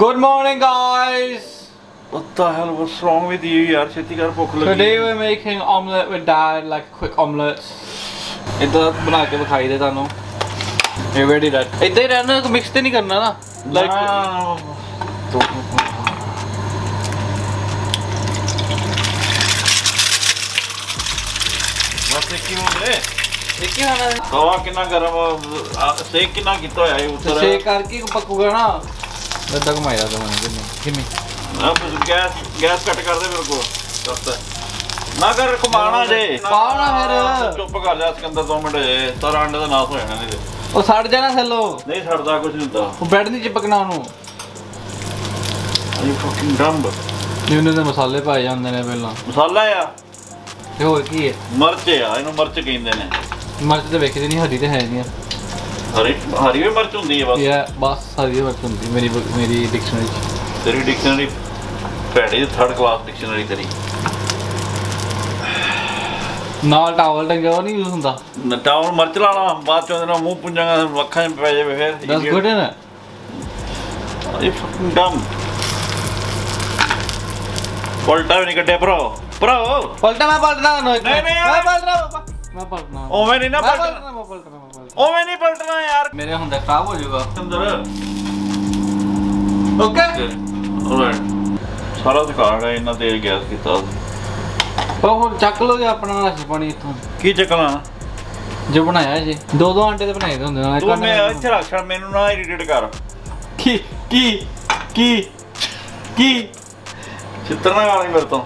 Good morning, guys. What the hell? What's wrong with you, yaar? Today we're making omelette with Dad, like a quick omelette. You ready, Dad? You don't mix it, right? Like, no. Let me give me. Gas cut. Are you fucking dumb? You know the masala pie on the nebula. Masala? I know merch in the name. Merch the vacancy had it here. हरी भी मर्च होती है बस। या बस हरी भी मर्च होती है मेरी डिक्शनरी। तेरी डिक्शनरी पहले थर्ड क्लास डिक्शनरी तेरी। नाल टावल टंगे हो नहीं यूज़ होता। न टावल मर्च लाना बात चोंदे ना मुंह पुंजांगा वक्खा में पैसे भी फिर। That's good है ना? ये fucking dumb। पलटा भी निकटे प्रो। प्रो। पलटा मैं पलटा ना। नहीं मैं पलटना यार मेरे होंडा खराब हो जाएगा अंदर ओके ऑलराइट सारा दिखाड़ है इतना तेल गैस की ताज़ तो हम चक लोगे अपना राशि पानी इतना की चकना जो बनाया है जी दो आंटे तो बनाए थे उन दिनों तो मैं अच्छा रक्षा मेनू ना इरिटेट कर की चित्तना गाड़ी करता हूँ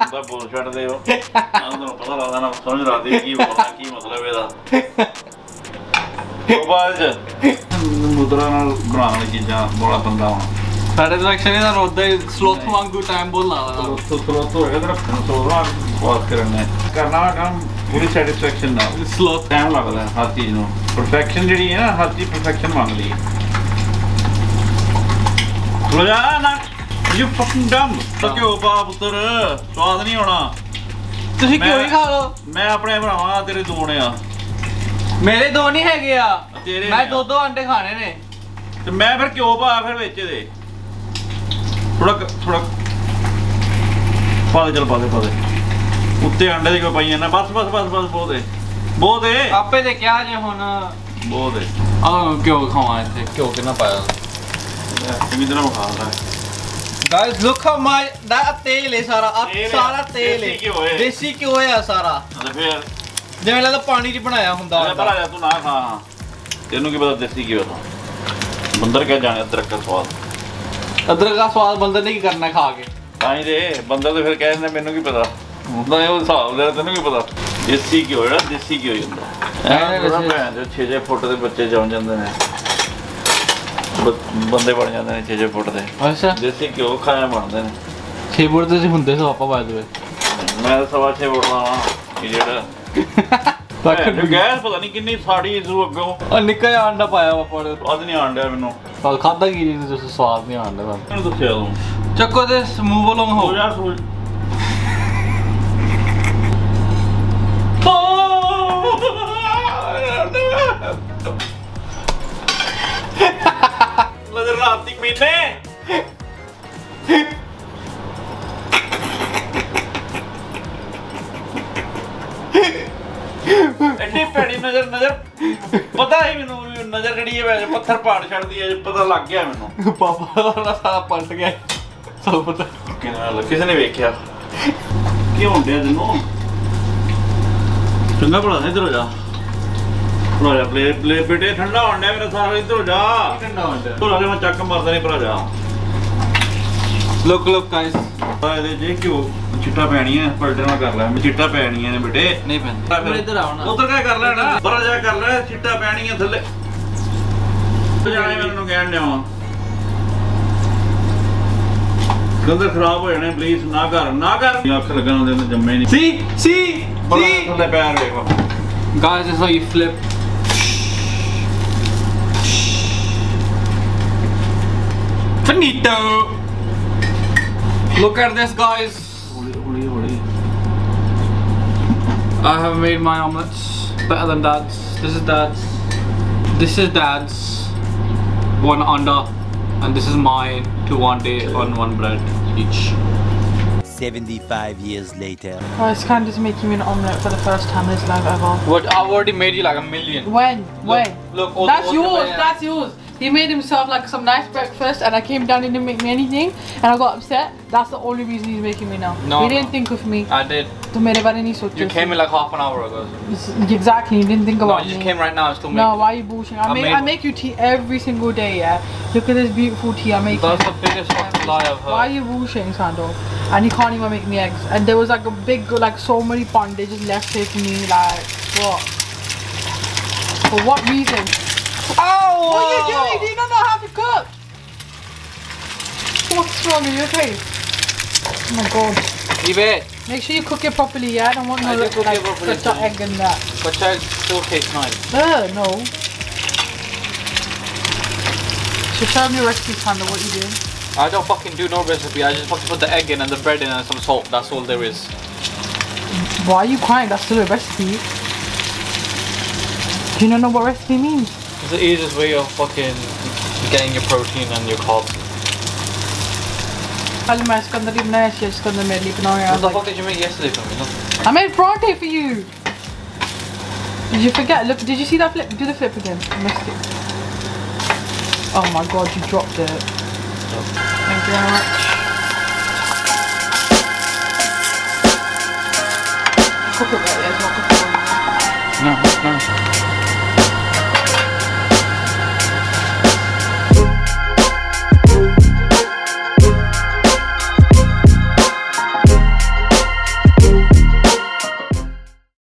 बस बुलशट दे वो, आंधों को पता लगा ना समझ रहा थी कि बोलना की मतलब है ना। गोपाल जी, मुद्रा ना बनाने की जान बोला बंदा हूँ। सारे दर्शन इधर होते हैं, स्लोथ मांग दो टाइम बोलना होगा। स्लोथ तो इधर अपने सोलह बात करने। करना काम पूरी सेटिस्फेक्शन ना। स्लोथ टाइम लगता है हर चीज़ नो। परफेक्शन जड़ी है ना हर चीज़ परफेक्शन मांग ली। रोजाना You fucking dumb! What the hell, brother? It's not going to be good. Why are you eating? I'm your two. I'm not two. I'm eating two eggs. Why are you eating two eggs? Let's go. Guys, look how my that tail is. Sara tail. Desi kyu hai Sara? Then I love the pani ji banaya hunda. Banaya tu na kha. Tenu ki pata desi kyu tha. Bandar kya jaane adrak ka swad. Adrak ka swad bandar ne ki karna kha ke. Nahi re, bandar to phir kehne menu ki pata. Hunda yo saab le tenu ki pata. Desi kyu hai, desi kyu hunda. Nahi re, jo 6-6 foot de bacche jaun jande ne. बंदे बढ़ जाते हैं चीज़ें पड़ते हैं। अच्छा। जैसे कि वो खाया मारते हैं। छह बोर्ड तो जिंदे से वापस आए थे। मैं तो सवा छह बोर्ड लाना इधर। तो गैस पता नहीं कितनी साड़ी इशू हो गया। और निकाय आंडा पाया वापस। आज नहीं आंडा है मैंने। तो खाता की चीज़ जैसे स्वाद नहीं आंडा था। मैं तो चलो। चक्को दे मूव लोग हो। नजर गड़ी है वैसे पत्थर पाड़ छड़ दिया जब पता लग गया मैंने पापा वाला सारा पलट गया सब पता किसने किसने देखा क्यों उड़े दिनों ठंडा पड़ा है इधर हो जा पड़ा प्ले प्ले बेटे ठंडा होने मेरा सारा इधर हो जा ठंडा होने तो लाले में चक्कर मारता नहीं पड़ा जा लोग लोग काइस अरे जी क्यों चिट्टा पहनी है पलटना कर रहा है मैं चिट्टा पहनी है बेटे नहीं पहनता इधर आओ ना उधर क्या कर रहा है ना बड़ा जा कर रहा है चिट्टा पहनी है थले जाने में उन्होंने कहने वाला गंदर खराब हो जाने प्लीज ना कर ना कर ये आपसे लगना देना जम्मे नहीं सी थोड़ा पैर देखो guys this is how you flip finito look at this guys I have made my omelets better than Dad's this is Dad's one under And this is mine to one day on one bread each. 75 years later. Oh, it's kind of just making me an omelette for the first time in this life ever. What? I've already made you like a million. When? When? Look, look, that's yours, that's yours. He made himself like some nice breakfast and I came down and didn't make me anything and I got upset. That's the only reason he's making me now. No, he didn't think of me. I did. You came in like half an hour ago. Exactly, you didn't think about me. No, you just came right now and still made me. No, why are you bullshitting? I make you tea every single day, yeah? Look at this beautiful tea I make. That's the biggest lie of her. Why are you bullshitting, Sando? And he can't even make me eggs. And there was like a big, like so many pound they just left here for me, like, what? For what reason? Oh! What are you doing? Do you not know how to cook? What's wrong with your face? Oh my god. Leave it. Make sure you cook it properly, yeah? I don't want no little like kaccha egg in that. Kaccha egg still tastes nice. No. So show me your recipe, Panda, what you do. I don't fucking do no recipe. I just fucking put the egg in and the bread in and some salt. That's all there is. Why are you crying? That's still a recipe. Do you not know what recipe means? It's the easiest way of fucking getting your protein and your carbs. What the fuck did you make yesterday for me? Nothing. I made pronte for you! Did you forget? Look, did you see that flip? Do the flip again. I missed it. Oh my god, you dropped it. Thank you very much. Cook it right there, it's not cooked. No, it's nice.